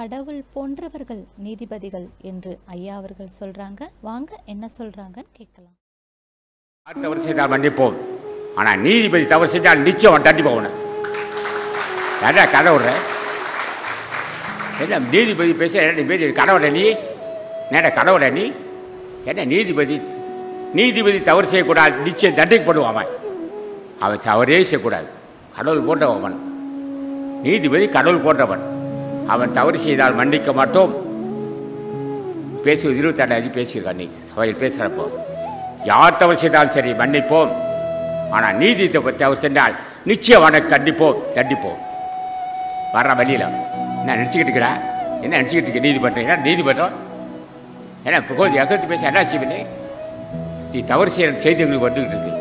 கடவுள் போன்றவர்கள் நீதிபதிகள் என்று ஐயா அவர்கள் சொல்றாங்க. வாங்க என்ன சொல்றாங்கன்னு கேட்கலாம். தவறு செய்தால் மன்னிப்போம், ஆனா நீதிபதி தவறு செய்தால் நிச்சயம் தட்டி போகணும். என்ன கடவுள் என்ன நீதிபதி பேச கடவுளை நீ என்ன கடவுளை நீ என்ன நீதிபதி நீதிபதி தவறு செய்யக்கூடாது, நிச்சயம் தண்டிக்கப்படுவான் அவன். அவன் தவறே செய்யக்கூடாது, கடவுள் போன்றவன். நீதிபதி கடவுள் போன்றவன், அவன் தவறு செய்தால் மன்னிக்க மாட்டோம். பேசுவது 28 பேசியிருக்கான் நீ சபையில் பேசுகிறப்போ. யார் தவறு செய்தாலும் சரி மன்னிப்போம், ஆனால் நீதி தவறு சென்றால் நிச்சயம் அவனை கண்டிப்போம், தண்டிப்போம். வர்ற வழியில் என்ன நினச்சிக்கிட்டு இருக்கிறா, என்ன நினச்சிக்கிட்டு இருக்க நீதிமன்றம், என்ன நீதிமன்றம், ஏன்னா புகழ் எகத்து பேச என்ன செய்வனே, நீ தவறு செய்கிற செய்தி எங்களுக்கு வந்துக்கிட்டு இருக்கு.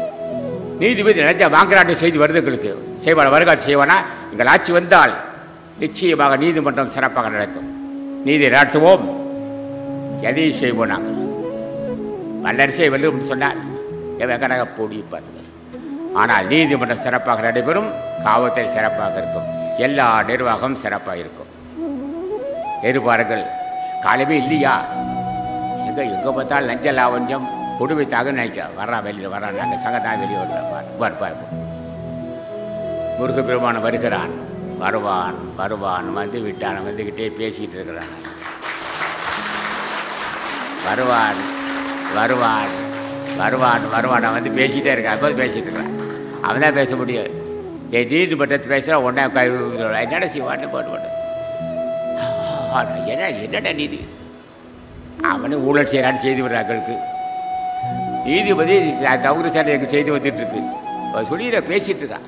நீதிபதி நினைச்சா வாங்கலாட்டு செய்தி வருது எங்களுக்கு, செய்வான வருகாட்சி செய்வானா. எங்கள் ஆட்சி வந்தால் நிச்சயமாக நீதிமன்றம் சிறப்பாக நடக்கும். நீதி நாட்டுவோம், எதையும் செய்வோம். நாங்கள் வல்லரசை வெல்லும் அப்படின்னு சொன்னால் எவ்வளோ போடி பசங்கள். ஆனால் நீதிமன்றம் சிறப்பாக நடைபெறும், காவல்துறை சிறப்பாக இருக்கும், எல்லா நிர்வாகமும் சிறப்பாக இருக்கும். எதிர்பார்கள் காலமே இல்லையா, எங்கே எங்கே பார்த்தாலும் லஞ்ச லாவஞ்சம் கொடுமைத்தாக நினைக்கிறோம். வர்றா வெளியில் வர்றான், நாங்கள் சங்கத்தான் வெளியே வருவார். முருகப்பெருமான் வருகிறான், வருவான் வருவான் வந்து விட்டான், வந்துக்கிட்டே பேசிக்கிட்டு இருக்கிறான். வருவான் வருவான் வருவான் வருவான் நான் வந்து பேசிகிட்டே இருக்கான். அப்போ பேசிகிட்டு இருக்கிறான், அவன் தான் பேச முடியாது. என் நீதிமன்றத்தை பேசுகிறா உடனே கை என்னடா செய்வான்னு போட்டு என்ன என்னடா நீதி, அவனே ஊழல் செய்கிறான்னு செய்து விடுறாங்களுக்கு. நீதிபதி தவறு சார் எங்கள் செய்தி வந்துட்டு இருக்கு சொல்லிட பேசிகிட்டு இருக்கான்.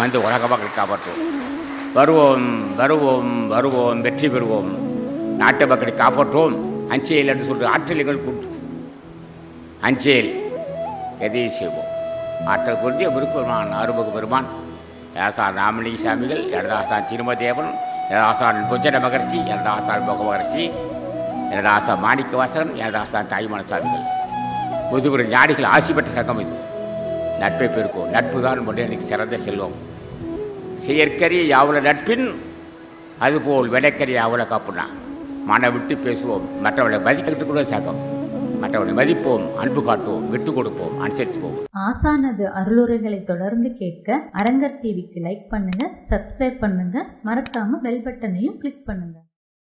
வந்து உலக மக்கள் காப்பாற்றுவோம். வருவோம் வருவோம் வருவோம், வெற்றி பெறுவோம், நாட்டு மக்களை காப்பாற்றுவோம். அஞ்சேல் என்று சொல்கிற ஆற்றல் எங்கள் கூட்டு அஞ்சேல் எதையும் செய்வோம். ஆற்றல் குறித்து முருகப்பெருமான் அருள்மிகு பெருமான் ஏசான் ராமலிங்க சாமிகள், இடதாசான் திருமதேவன், இடதாசான் புஜன மகர்ஷி, இடதாசான் முக மகர்ஷி, இடதாசா மாணிக்க வாசகன், இடதாசான் தாய்மான சாமிகள், முதுகுரு ஞானிகள் ஆசி பெற்ற சங்கம் இது. நட்பை பெருக்கும், நட்பு தான் முன்னேறிக்கு சிறந்த செல்வம். செயற்கரிய யாவல நட்பின் அதுபோல் விலைக்கரிய யாவல காப்புனா மன விட்டு பேசுவோம், மற்றவர்களை மதிக்கிறதுக்குள்ள சங்கம், மற்றவர்களை மதிப்போம், அன்பு காட்டுவோம், விட்டு கொடுப்போம், அனுசரிச்சுப்போம். ஆசானது அருளுரைகளை தொடர்ந்து கேட்க அரங்கர் டிவிக்கு லைக் பண்ணுங்க, சப்ஸ்கிரைப் பண்ணுங்க, மறக்காம பெல் பட்டனையும் கிளிக் பண்ணுங்க.